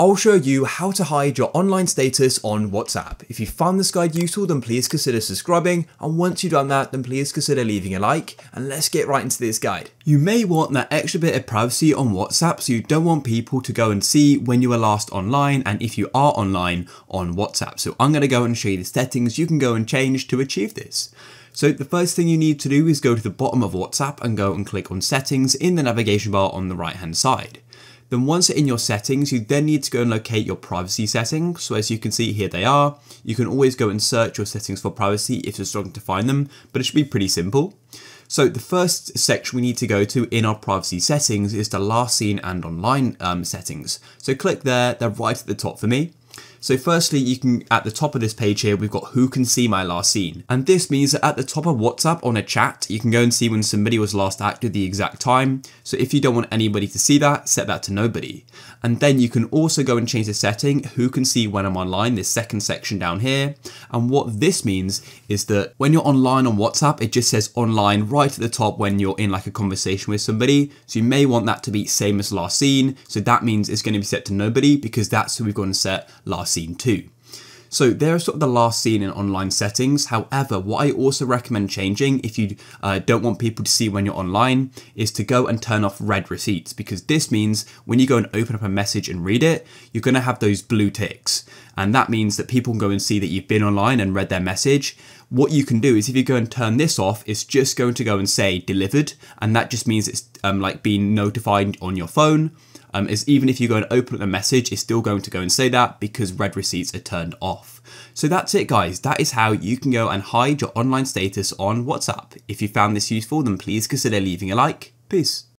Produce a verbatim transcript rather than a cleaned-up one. I'll show you how to hide your online status on WhatsApp. If you found this guide useful, then please consider subscribing. And once you've done that, then please consider leaving a like, and let's get right into this guide. You may want that extra bit of privacy on WhatsApp, so you don't want people to go and see when you were last online and if you are online on WhatsApp. So I'm gonna go and show you the settings you can go and change to achieve this. So the first thing you need to do is go to the bottom of WhatsApp and go and click on settings in the navigation bar on the right hand side. Then once in your settings, you then need to go and locate your privacy settings. So as you can see, here they are. You can always go and search your settings for privacy if you're struggling to find them, but it should be pretty simple. So the first section we need to go to in our privacy settings is the last seen and online um, settings. So click there, they're right at the top for me. So firstly, you can, at the top of this page here, we've got who can see my last seen. And this means that at the top of WhatsApp on a chat, you can go and see when somebody was last active, the exact time. So if you don't want anybody to see that, set that to nobody. And then you can also go and change the setting, who can see when I'm online, this second section down here. And what this means is that when you're online on WhatsApp, it just says online right at the top when you're in like a conversation with somebody. So you may want that to be same as last seen. So that means it's going to be set to nobody because that's who we've gone and set last seen too. So there are sort of the last seen and online settings. However, what I also recommend changing if you uh, don't want people to see when you're online is to go and turn off red receipts, because this means when you go and open up a message and read it, you're going to have those blue ticks. And that means that people can go and see that you've been online and read their message. What you can do is if you go and turn this off, it's just going to go and say delivered. And that just means it's um, like being notified on your phone. Um, is even if you go and open up the message, it's still going to go and say that because red receipts are turned off. So that's it, guys. That is how you can go and hide your online status on WhatsApp. If you found this useful, then please consider leaving a like. Peace.